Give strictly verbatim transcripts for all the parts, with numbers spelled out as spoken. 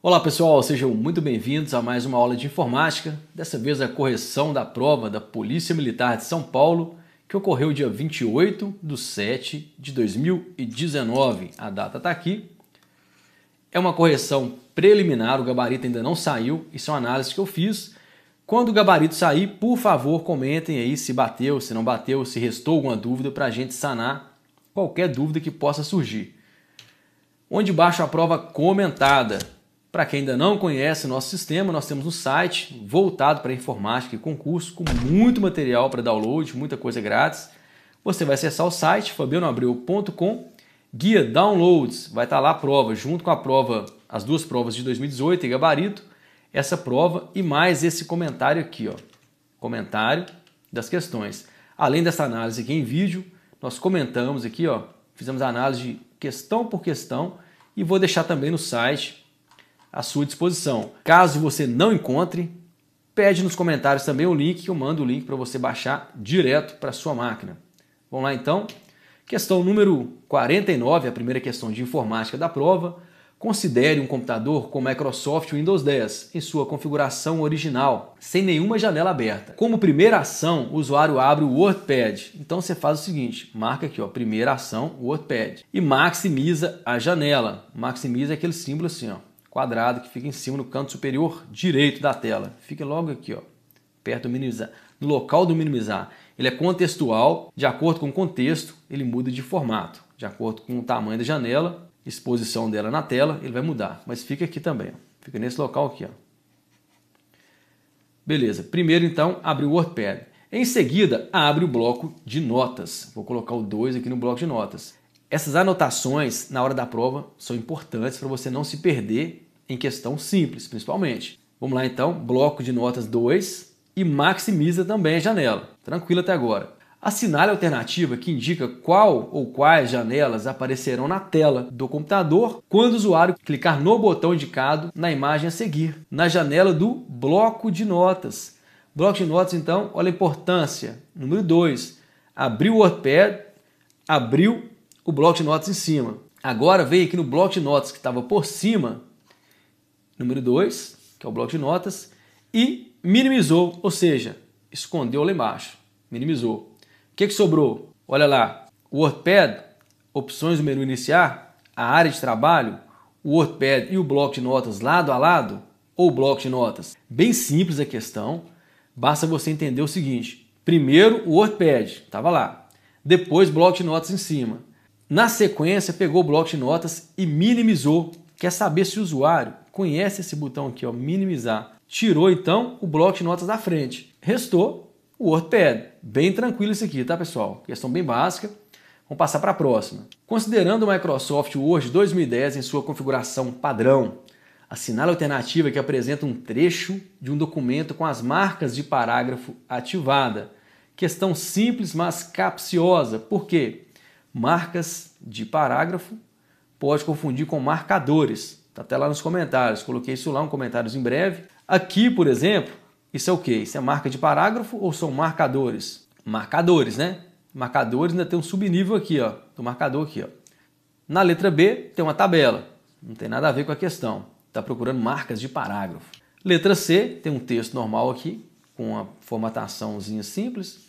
Olá pessoal, sejam muito bem-vindos a mais uma aula de informática, dessa vez a correção da prova da Polícia Militar de São Paulo, que ocorreu dia vinte e oito de sete de dois mil e dezenove, a data está aqui. É uma correção preliminar, o gabarito ainda não saiu, isso é uma análise que eu fiz. Quando o gabarito sair, por favor, comentem aí se bateu, se não bateu, se restou alguma dúvida para a gente sanar qualquer dúvida que possa surgir. Onde baixo a prova comentada. Para quem ainda não conhece o nosso sistema, nós temos um site voltado para informática e concurso, com muito material para download, muita coisa grátis. Você vai acessar o site fabiano abreu ponto com, guia downloads, vai estar lá a prova, junto com a prova, as duas provas de dois mil e dezoito e gabarito, essa prova e mais esse comentário aqui, ó, comentário das questões. Além dessa análise aqui em vídeo, nós comentamos aqui, ó, fizemos a análise de questão por questão e vou deixar também no site à sua disposição. Caso você não encontre, pede nos comentários também o link, eu mando o link para você baixar direto para sua máquina. Vamos lá então? Questão número quarenta e nove, a primeira questão de informática da prova. Considere um computador com Microsoft Windows dez em sua configuração original, sem nenhuma janela aberta. Como primeira ação, o usuário abre o WordPad. Então você faz o seguinte, marca aqui, ó, primeira ação, WordPad, e maximiza a janela. Maximiza aquele símbolo assim, ó, quadrado que fica em cima no canto superior direito da tela. Fica logo aqui, ó, perto do minimizar, no local do minimizar. Ele é contextual, de acordo com o contexto, ele muda de formato. De acordo com o tamanho da janela, exposição dela na tela, ele vai mudar. Mas fica aqui também, ó, fica nesse local aqui, ó. Beleza, primeiro então, abre o WordPad. Em seguida, abre o bloco de notas. Vou colocar o dois aqui no bloco de notas. Essas anotações, na hora da prova, são importantes para você não se perder em questão simples, principalmente. Vamos lá então, bloco de notas dois e maximiza também a janela. Tranquilo até agora. Assinale a alternativa que indica qual ou quais janelas aparecerão na tela do computador quando o usuário clicar no botão indicado na imagem a seguir, na janela do bloco de notas. Bloco de notas, então, olha a importância. Número dois, abriu o WordPad, abriu o bloco de notas em cima. Agora vem aqui no bloco de notas que estava por cima, número dois, que é o bloco de notas, e minimizou, ou seja, escondeu lá embaixo, minimizou. O que que sobrou? Olha lá, o WordPad, opções do menu iniciar, a área de trabalho, o WordPad e o bloco de notas lado a lado, ou bloco de notas. Bem simples a questão, basta você entender o seguinte, primeiro o WordPad, estava lá, depois bloco de notas em cima. Na sequência, pegou o bloco de notas e minimizou. Quer saber se o usuário conhece esse botão aqui, ó, minimizar. Tirou, então, o bloco de notas da frente. Restou o WordPad. Bem tranquilo isso aqui, tá, pessoal? Questão bem básica. Vamos passar para a próxima. Considerando o Microsoft Word dois mil e dez em sua configuração padrão, assinale a alternativa que apresenta um trecho de um documento com as marcas de parágrafo ativada. Questão simples, mas capciosa. Por quê? Marcas de parágrafo pode confundir com marcadores. Está até lá nos comentários. Coloquei isso lá, um comentário em breve. Aqui, por exemplo, isso é o quê? Isso é marca de parágrafo ou são marcadores? Marcadores, né? Marcadores ainda tem um subnível aqui, ó, do marcador aqui, ó. Na letra B tem uma tabela. Não tem nada a ver com a questão. Está procurando marcas de parágrafo. Letra C tem um texto normal aqui, com uma formataçãozinha simples.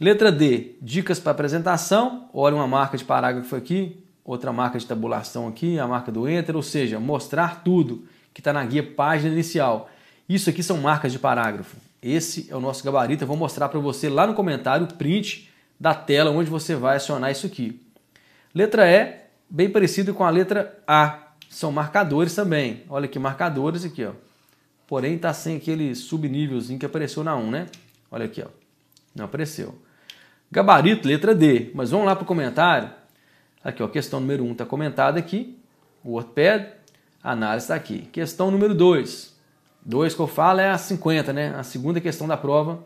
Letra D, dicas para apresentação, olha uma marca de parágrafo aqui, outra marca de tabulação aqui, a marca do Enter, ou seja, mostrar tudo que está na guia página inicial. Isso aqui são marcas de parágrafo. Esse é o nosso gabarito, eu vou mostrar para você lá no comentário o print da tela onde você vai acionar isso aqui. Letra E, bem parecido com a letra A, são marcadores também. Olha aqui, marcadores aqui, ó. Porém está sem aquele subnívelzinho que apareceu na um, né? Olha aqui, ó. Não apareceu. Gabarito, letra D. Mas vamos lá para o comentário. Aqui, ó, questão número um está comentada aqui. O WordPad, a análise está aqui. Questão número dois. dois que eu falo é a cinquenta, né? A segunda questão da prova.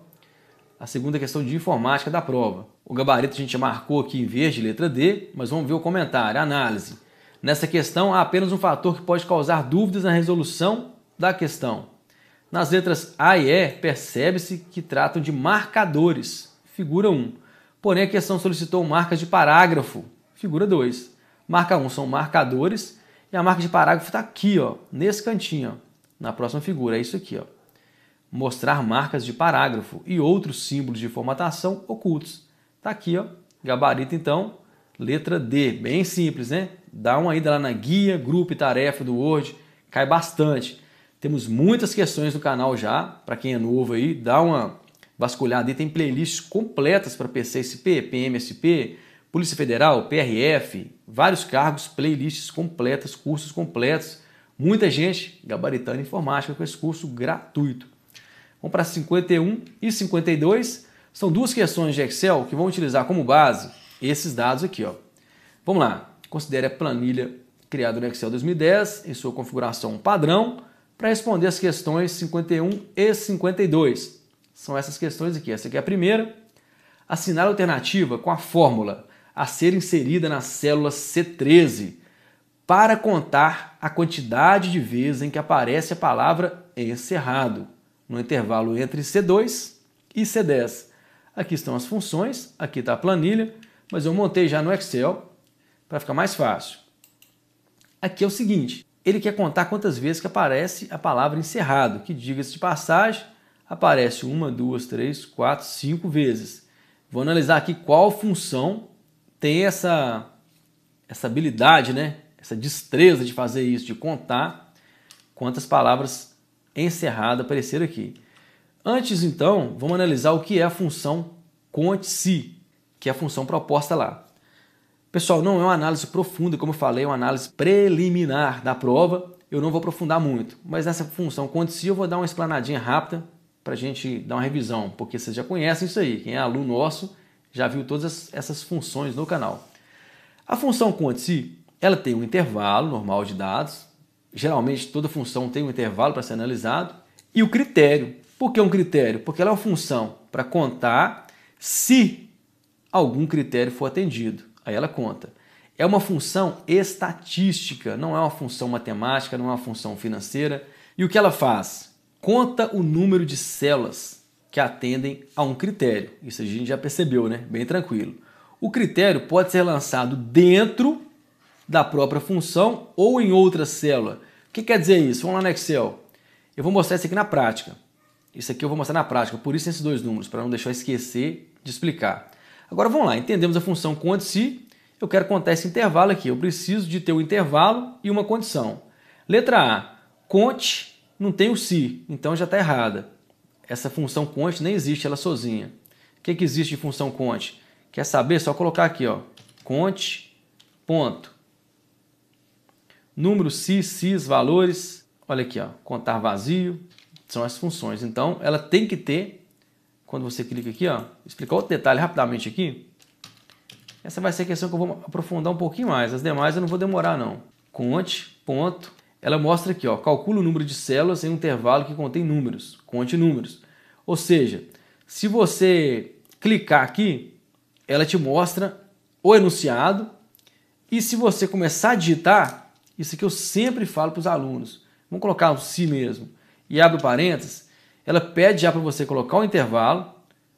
A segunda questão de informática da prova. O gabarito a gente marcou aqui em vez de letra D, mas vamos ver o comentário, a análise. Nessa questão há apenas um fator que pode causar dúvidas na resolução da questão. Nas letras A e E, percebe-se que tratam de marcadores, figura um. Porém, a questão solicitou marcas de parágrafo, figura dois. Marca um são marcadores e E a marca de parágrafo está aqui, ó, nesse cantinho, ó, na próxima figura, é isso aqui, ó. Mostrar marcas de parágrafo e outros símbolos de formatação ocultos. Está aqui, ó, gabarito, então, letra D, bem simples, né? Dá uma ida lá na guia, grupo e tarefa do Word, cai bastante. Temos muitas questões no canal já, para quem é novo aí, dá uma vasculhada aí, tem playlists completas para P C S P, P M S P, Polícia Federal, P R F, vários cargos, playlists completas, cursos completos, muita gente gabaritando informática com esse curso gratuito. Vamos para cinquenta e um e cinquenta e dois, são duas questões de Excel que vão utilizar como base esses dados aqui, ó. Vamos lá, considere a planilha criada no Excel dois mil e dez em sua configuração padrão para responder as questões cinquenta e um e cinquenta e dois. São essas questões aqui, essa aqui é a primeira. Assinar a alternativa com a fórmula a ser inserida na célula C treze para contar a quantidade de vezes em que aparece a palavra encerrado no intervalo entre C dois e C dez. Aqui estão as funções, aqui está a planilha, mas eu montei já no Excel para ficar mais fácil. Aqui é o seguinte, ele quer contar quantas vezes que aparece a palavra encerrado, que, diga-se de passagem, aparece uma, duas, três, quatro, cinco vezes. Vou analisar aqui qual função tem essa, essa habilidade, né? Essa destreza de fazer isso, de contar quantas palavras encerrado apareceram aqui. Antes, então, vamos analisar o que é a função conte se, que é a função proposta lá. Pessoal, não é uma análise profunda, como eu falei, é uma análise preliminar da prova. Eu não vou aprofundar muito, mas nessa função conte se eu vou dar uma explanadinha rápida para a gente dar uma revisão, porque vocês já conhecem isso aí. Quem é aluno nosso já viu todas essas funções no canal. A função conte se, ela tem um intervalo normal de dados. Geralmente, toda função tem um intervalo para ser analisado. E o critério. Por que um critério? Porque ela é uma função para contar se algum critério for atendido. Aí ela conta. É uma função estatística, não é uma função matemática, não é uma função financeira. E o que ela faz? Conta o número de células que atendem a um critério. Isso a gente já percebeu, né? Bem tranquilo. O critério pode ser lançado dentro da própria função ou em outra célula. O que quer dizer isso? Vamos lá no Excel. Eu vou mostrar isso aqui na prática. Isso aqui eu vou mostrar na prática, por isso esses dois números, para não deixar eu esquecer de explicar. Agora vamos lá, entendemos a função conte se. Eu quero contar esse intervalo aqui. Eu preciso de ter um intervalo e uma condição. Letra A, conte, não tem o se, então já está errada. Essa função conte nem existe ela sozinha. O que, que existe de função conte? Quer saber? Só colocar aqui, ó, conte, ponto. Número, se, sis, valores. Olha aqui, ó, contar vazio. São as funções. Então, ela tem que ter, quando você clica aqui, ó, explicar outro detalhe rapidamente aqui. Essa vai ser a questão que eu vou aprofundar um pouquinho mais. As demais eu não vou demorar, não. Conte, ponto. Ela mostra aqui, ó, calcula o número de células em um intervalo que contém números. Conte números. Ou seja, se você clicar aqui, ela te mostra o enunciado. E se você começar a digitar, isso que eu sempre falo para os alunos. Vamos colocar o si mesmo. E abre o parênteses. Ela pede já para você colocar o intervalo.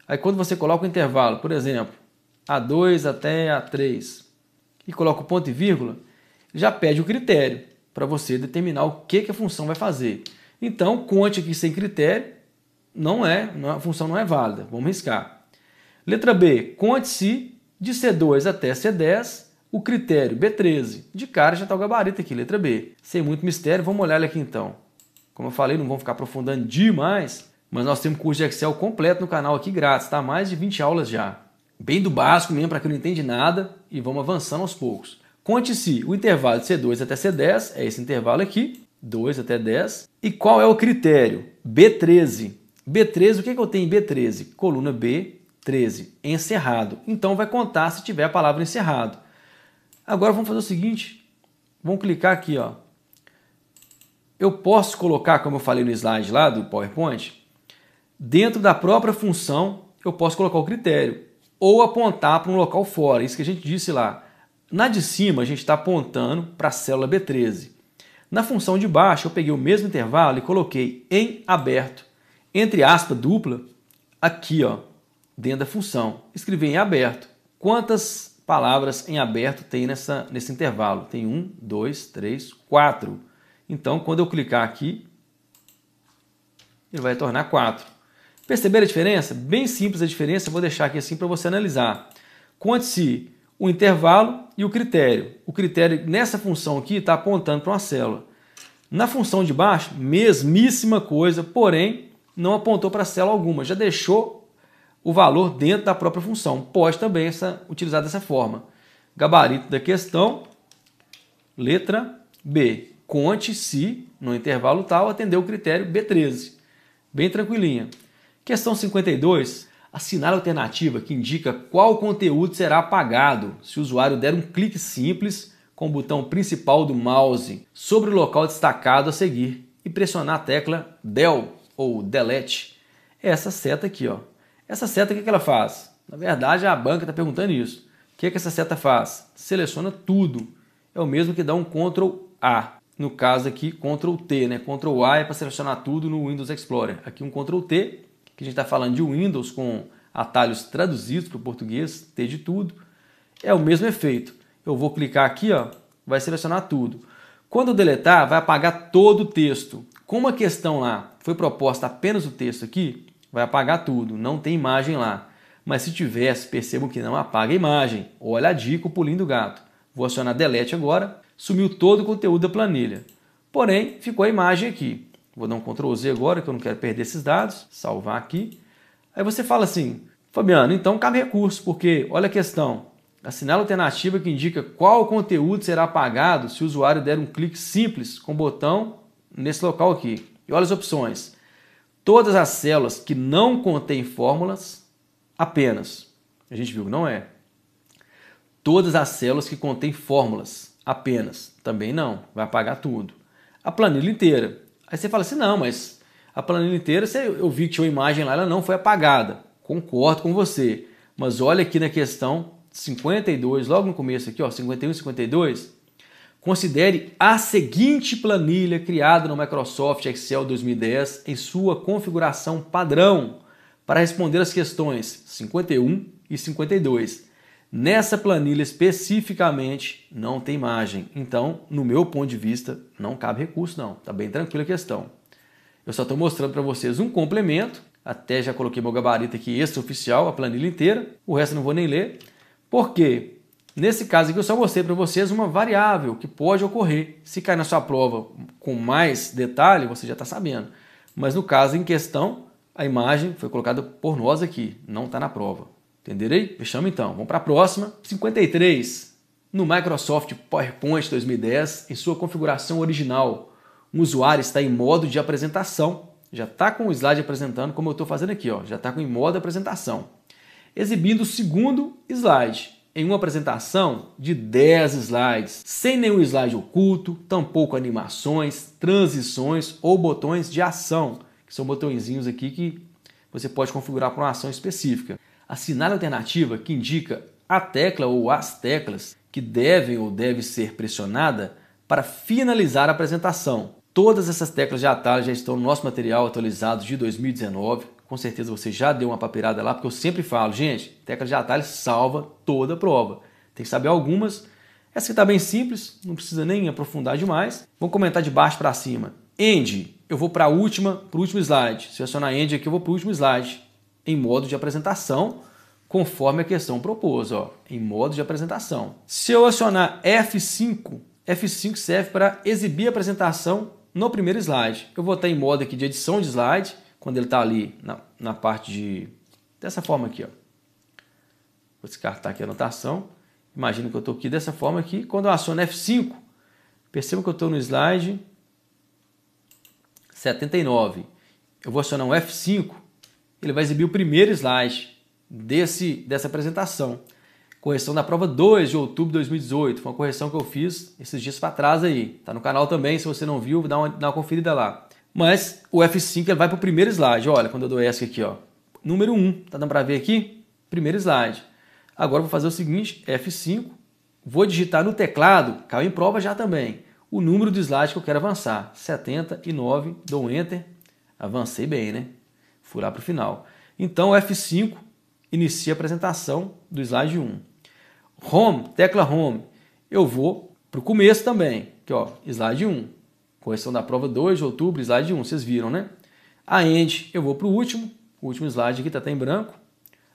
Aí quando você coloca o intervalo, por exemplo, A dois até A três e coloca o ponto e vírgula, já pede o critério para você determinar o que, que a função vai fazer. Então, conte aqui sem critério, não é, não, a função não é válida. Vamos riscar. Letra B, conte se de C dois até C dez, o critério B treze. De cara já está o gabarito aqui, letra B. Sem muito mistério, vamos olhar ele aqui então. Como eu falei, não vamos ficar aprofundando demais, mas nós temos curso de Excel completo no canal aqui grátis, tá? Mais de vinte aulas já. Bem do básico mesmo, para quem não entende nada, e vamos avançando aos poucos. Conte se o intervalo de C dois até C dez, é esse intervalo aqui, dois até dez. E qual é o critério? B treze. B treze, o que, é que eu tenho em B treze? Coluna B treze, encerrado. Então vai contar se tiver a palavra encerrado. Agora vamos fazer o seguinte, vamos clicar aqui, ó. Eu posso colocar, como eu falei no slide lá do PowerPoint, dentro da própria função eu posso colocar o critério. Ou apontar para um local fora, isso que a gente disse lá. Na de cima, a gente está apontando para a célula B treze. Na função de baixo, eu peguei o mesmo intervalo e coloquei em aberto, entre aspa dupla, aqui, ó, dentro da função. Escrevi em aberto. Quantas palavras em aberto tem nessa, nesse intervalo. Tem um, dois, três, quatro. Então, quando eu clicar aqui, ele vai tornar quatro. Perceberam a diferença? Bem simples a diferença. Eu vou deixar aqui assim para você analisar. Conte-se o intervalo e o critério. O critério nessa função aqui está apontando para uma célula. Na função de baixo, mesmíssima coisa, porém, não apontou para célula alguma. Já deixou o valor dentro da própria função. Pode também essa, utilizar dessa forma. Gabarito da questão, letra B. Conte-se, no intervalo tal, atendeu o critério B treze. Bem tranquilinha. Questão cinquenta e dois. Assinale a alternativa que indica qual conteúdo será apagado se o usuário der um clique simples com o botão principal do mouse sobre o local destacado a seguir e pressionar a tecla del ou delete. É essa seta aqui, ó. Essa seta, o que é que ela faz? Na verdade, a banca está perguntando isso. O que é que essa seta faz? Seleciona tudo. É o mesmo que dá um control A. No caso aqui, control T, né? control A é para selecionar tudo no Windows Explorer. Aqui um control T, que a gente está falando de Windows com atalhos traduzidos para o português, T de tudo. É o mesmo efeito. Eu vou clicar aqui, ó, vai selecionar tudo. Quando eu deletar, vai apagar todo o texto. Como a questão lá foi proposta apenas o texto aqui, vai apagar tudo, não tem imagem lá. Mas se tivesse, percebam que não apaga a imagem. Olha a dica, o pulinho do gato. Vou acionar delete agora. Sumiu todo o conteúdo da planilha. Porém, ficou a imagem aqui. Vou dar um control Z agora, que eu não quero perder esses dados. Salvar aqui. Aí você fala assim, Fabiano, então cabe recurso, porque olha a questão. Assinale a alternativa que indica qual conteúdo será apagado se o usuário der um clique simples com o botão nesse local aqui. E olha as opções. Todas as células que não contêm fórmulas, apenas. A gente viu que não é. Todas as células que contêm fórmulas. Apenas. Também não. Vai apagar tudo. A planilha inteira. Aí você fala assim, não, mas a planilha inteira, eu vi que tinha uma imagem lá, ela não foi apagada. Concordo com você. Mas olha aqui na questão cinquenta e dois, logo no começo aqui, ó, cinquenta e um e cinquenta e dois. Considere a seguinte planilha criada no Microsoft Excel dois mil e dez em sua configuração padrão para responder as questões cinquenta e um e cinquenta e dois. Nessa planilha especificamente não tem imagem, então no meu ponto de vista não cabe recurso não, tá bem tranquila a questão. Eu só estou mostrando para vocês um complemento, até já coloquei meu gabarito aqui extra oficial, a planilha inteira, o resto eu não vou nem ler, porque nesse caso aqui eu só mostrei para vocês uma variável que pode ocorrer. Se cair na sua prova com mais detalhe, você já está sabendo, mas no caso em questão, a imagem foi colocada por nós aqui, não está na prova. Entenderei? Fechamos então. Vamos para a próxima. cinquenta e três. No Microsoft PowerPoint dois mil e dez, em sua configuração original, um usuário está em modo de apresentação. Já está com o slide apresentando, como eu estou fazendo aqui. Ó. Já está em modo de apresentação. Exibindo o segundo slide em uma apresentação de dez slides, sem nenhum slide oculto, tampouco animações, transições ou botões de ação, que são botõezinhos aqui que você pode configurar para uma ação específica. Assinale a alternativa que indica a tecla ou as teclas que devem ou deve ser pressionada para finalizar a apresentação. Todas essas teclas de atalho já estão no nosso material atualizado de dois mil e dezenove. Com certeza você já deu uma papeirada lá, porque eu sempre falo, gente, tecla de atalho salva toda a prova. Tem que saber algumas. Essa aqui está bem simples, não precisa nem aprofundar demais. Vamos comentar de baixo para cima. End, eu vou para a última, para o último slide. Se eu acionar end aqui, eu vou para o último slide. Em modo de apresentação, conforme a questão propôs, ó, em modo de apresentação. Se eu acionar F cinco, F cinco serve para exibir a apresentação no primeiro slide. Eu vou estar em modo aqui de edição de slide, quando ele está ali na, na parte de... dessa forma aqui, ó. Vou descartar aqui a anotação. Imagino que eu estou aqui dessa forma aqui. Quando eu aciono F cinco, percebam que eu estou no slide setenta e nove. Eu vou acionar um F cinco, ele vai exibir o primeiro slide desse, dessa apresentação. Correção da prova dois de outubro de dois mil e dezoito. Foi uma correção que eu fiz esses dias para trás aí. Está no canal também, se você não viu, dá uma, dá uma conferida lá. Mas o F cinco ele vai para o primeiro slide. Olha, quando eu dou ESC aqui, ó, número um. Está dando para ver aqui? Primeiro slide. Agora eu vou fazer o seguinte, F cinco. Vou digitar no teclado, caiu em prova já também, o número do slide que eu quero avançar. setenta e nove, dou um Enter. Avancei bem, né? Fui lá para o final. Então, F cinco inicia a apresentação do slide um. Home, tecla Home. Eu vou para o começo também. Aqui, ó, slide um. Correção da prova dois de outubro, slide um. Vocês viram, né? A End, eu vou para o último. O último slide aqui está até em branco.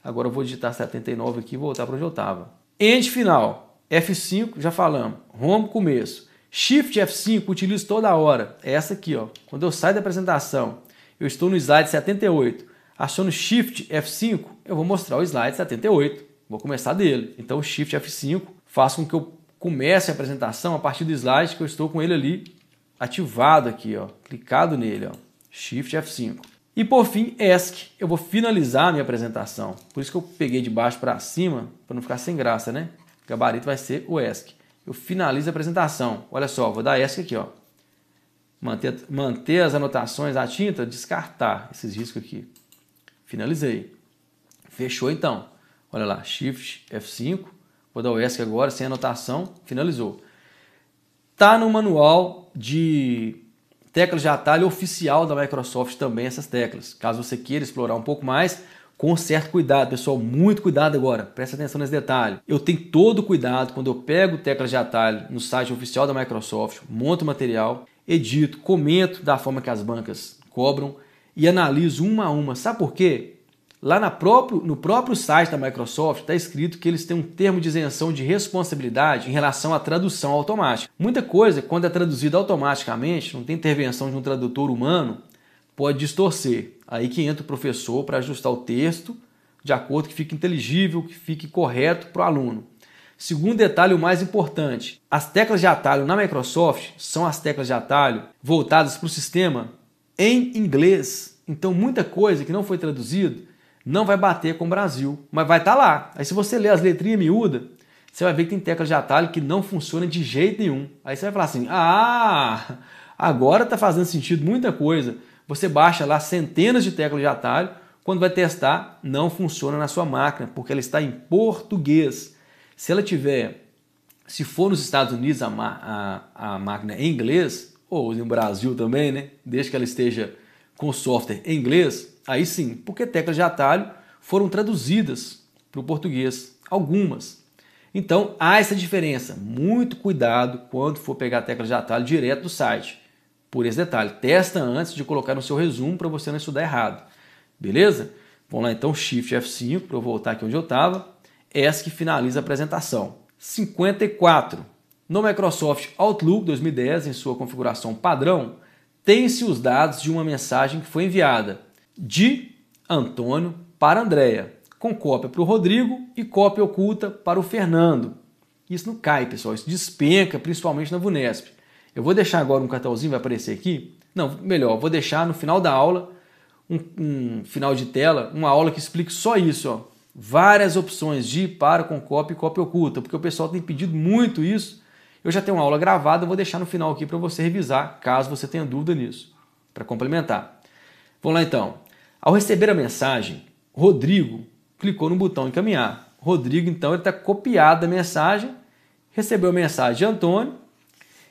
Agora eu vou digitar setenta e nove aqui e voltar para onde eu estava. End final, F cinco, já falamos. Home, começo. Shift F cinco, utilizo toda hora. É essa aqui, ó. Quando eu saio da apresentação, eu estou no slide setenta e oito. Aciono Shift F cinco, eu vou mostrar o slide setenta e oito. Vou começar dele. Então, Shift F cinco faz com que eu comece a apresentação a partir do slide que eu estou com ele ali ativado aqui, ó. Clicado nele, ó. Shift F cinco. E por fim, ESC. Eu vou finalizar a minha apresentação. Por isso que eu peguei de baixo para cima, para não ficar sem graça, né? O gabarito vai ser o ESC. Eu finalizo a apresentação. Olha só, vou dar ESC aqui, ó. Manter, manter as anotações à tinta, descartar esses riscos aqui. Finalizei. Fechou então. Olha lá, Shift F cinco. Vou dar o ESC agora, sem anotação. Finalizou. Tá no manual de teclas de atalho oficial da Microsoft também essas teclas. Caso você queira explorar um pouco mais, com certo cuidado, pessoal, muito cuidado agora. Presta atenção nesse detalhe. Eu tenho todo o cuidado quando eu pego teclas de atalho no site oficial da Microsoft, monto o material, edito, comento da forma que as bancas cobram e analiso uma a uma. Sabe por quê? Lá na próprio, no próprio site da Microsoft está escrito que eles têm um termo de isenção de responsabilidade em relação à tradução automática. Muita coisa, quando é traduzida automaticamente, não tem intervenção de um tradutor humano, pode distorcer. Aí que entra o professor para ajustar o texto de acordo que fique inteligível, que fique correto para o aluno. Segundo detalhe, o mais importante, as teclas de atalho na Microsoft são as teclas de atalho voltadas para o sistema em inglês. Então, muita coisa que não foi traduzida não vai bater com o Brasil, mas vai estar lá. Aí se você ler as letrinhas miúdas, você vai ver que tem teclas de atalho que não funcionam de jeito nenhum. Aí você vai falar assim, ah, agora está fazendo sentido muita coisa. Você baixa lá centenas de teclas de atalho, quando vai testar, não funciona na sua máquina, porque ela está em português. Se ela tiver, se for nos Estados Unidos a, a, a máquina em inglês, ou no Brasil também, né? Desde que ela esteja com software em inglês, aí sim, porque teclas de atalho foram traduzidas para o português, algumas. Então, há essa diferença. Muito cuidado quando for pegar teclas de atalho direto do site. Por esse detalhe, testa antes de colocar no seu resumo para você não estudar errado. Beleza? Vamos lá então, Shift F cinco, para eu voltar aqui onde eu estava. ESC finaliza a apresentação. cinquenta e quatro. No Microsoft Outlook dois mil e dez, em sua configuração padrão, tem-se os dados de uma mensagem que foi enviada de Antônio para Andréia, com cópia para o Rodrigo e cópia oculta para o Fernando. Isso não cai, pessoal, isso despenca, principalmente na Vunesp. Eu vou deixar agora um cartãozinho, vai aparecer aqui. Não, melhor, vou deixar no final da aula, um, um final de tela, uma aula que explique só isso, ó. Várias opções de ir para, com cópia e cópia oculta, porque o pessoal tem pedido muito isso. Eu já tenho uma aula gravada, eu vou deixar no final aqui para você revisar, caso você tenha dúvida nisso, para complementar. Vamos lá então. Ao receber a mensagem, Rodrigo clicou no botão encaminhar. Rodrigo, então, ele está copiado da mensagem, recebeu a mensagem de Antônio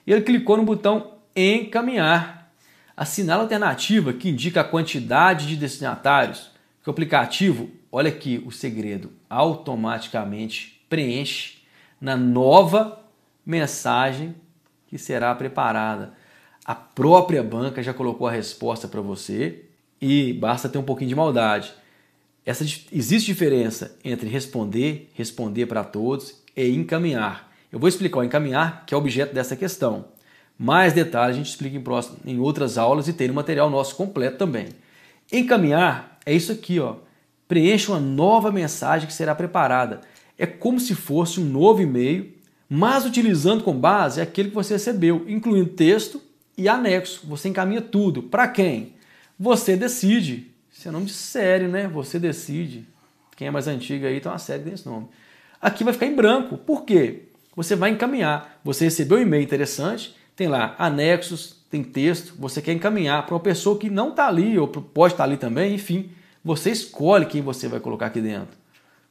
e ele clicou no botão encaminhar. Assinala a alternativa que indica a quantidade de destinatários que o aplicativo, olha aqui o segredo, automaticamente preenche na nova mensagem que será preparada. A própria banca já colocou a resposta para você. E basta ter um pouquinho de maldade. Essa, existe diferença entre responder, responder para todos e encaminhar. Eu vou explicar o encaminhar, que é objeto dessa questão. Mais detalhes a gente explica em, próximo, em outras aulas e tem no material nosso completo também. Encaminhar é isso aqui, ó. Preencha uma nova mensagem que será preparada. É como se fosse um novo e-mail, mas utilizando com base aquele que você recebeu, incluindo texto e anexo. Você encaminha tudo. Para quem? Você decide. Isso é nome de série, né? Você decide. Quem é mais antigo aí tem uma série desse nome. Aqui vai ficar em branco. Por quê? Você vai encaminhar. Você recebeu um e-mail interessante, tem lá anexos, tem texto, você quer encaminhar para uma pessoa que não está ali ou pode estar ali também, enfim. Você escolhe quem você vai colocar aqui dentro.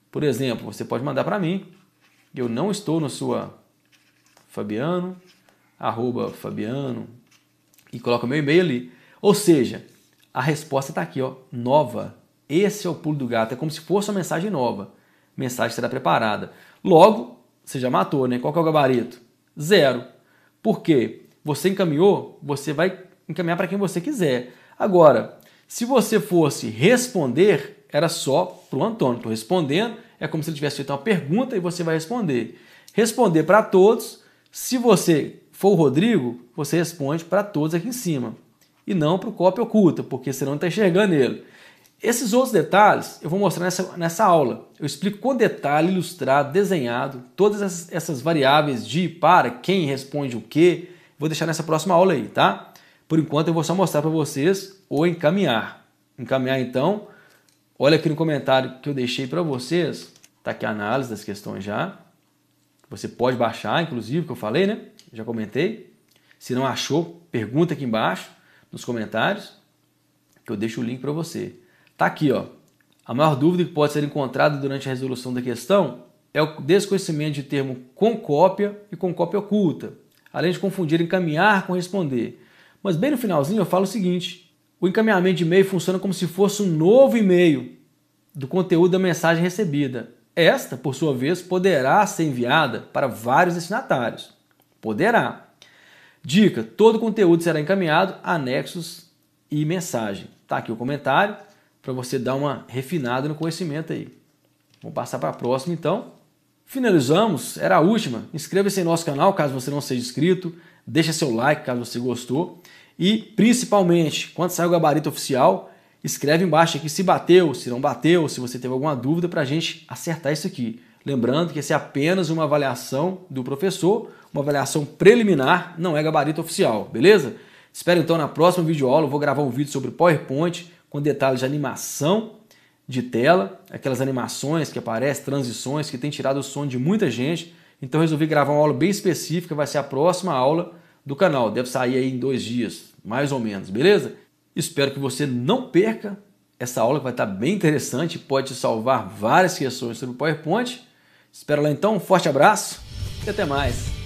Por exemplo, você pode mandar para mim. Eu não estou na sua Fabiano, arroba Fabiano, e coloca meu e-mail ali. Ou seja, a resposta está aqui, ó, nova. Esse é o pulo do gato, é como se fosse uma mensagem nova. Mensagem será preparada. Logo, você já matou, né? Qual que é o gabarito? Zero. Por quê? Você encaminhou, você vai encaminhar para quem você quiser. Agora, se você fosse responder, era só para o Antônio. Estou respondendo, é como se ele tivesse feito uma pergunta e você vai responder. Responder para todos, se você for o Rodrigo, você responde para todos aqui em cima. E não para o cópia oculta, porque você não está enxergando ele. Esses outros detalhes eu vou mostrar nessa, nessa aula. Eu explico com detalhe, ilustrado, desenhado, todas essas, essas variáveis de para, quem responde o quê. Vou deixar nessa próxima aula aí, tá? Por enquanto eu vou só mostrar para vocês o encaminhar. Encaminhar então, olha aqui no comentário que eu deixei para vocês, tá aqui a análise das questões já. Você pode baixar, inclusive, que eu falei, né? Já comentei. Se não achou, pergunta aqui embaixo, nos comentários, que eu deixo o link para você. Tá aqui, ó. A maior dúvida que pode ser encontrada durante a resolução da questão é o desconhecimento de termo com cópia e com cópia oculta, além de confundir encaminhar com responder. Mas bem no finalzinho eu falo o seguinte: o encaminhamento de e-mail funciona como se fosse um novo e-mail do conteúdo da mensagem recebida. Esta, por sua vez, poderá ser enviada para vários destinatários. Poderá. Dica: todo o conteúdo será encaminhado, anexos e mensagem. Tá aqui o comentário, para você dar uma refinada no conhecimento aí. Vamos passar para a próxima, então. Finalizamos, era a última. Inscreva-se em nosso canal, caso você não seja inscrito. Deixa seu like, caso você gostou. E, principalmente, quando sair o gabarito oficial, escreve embaixo aqui se bateu, se não bateu, se você teve alguma dúvida, para a gente acertar isso aqui. Lembrando que essa é apenas uma avaliação do professor, uma avaliação preliminar, não é gabarito oficial, beleza? Espero, então, na próxima videoaula. Eu vou gravar um vídeo sobre PowerPoint, com detalhes de animação de tela, aquelas animações que aparecem, transições, que tem tirado o sono de muita gente. Então resolvi gravar uma aula bem específica, vai ser a próxima aula do canal. Deve sair aí em dois dias, mais ou menos, beleza? Espero que você não perca essa aula, que vai estar bem interessante, pode te salvar várias questões sobre o PowerPoint. Espero lá então, um forte abraço e até mais!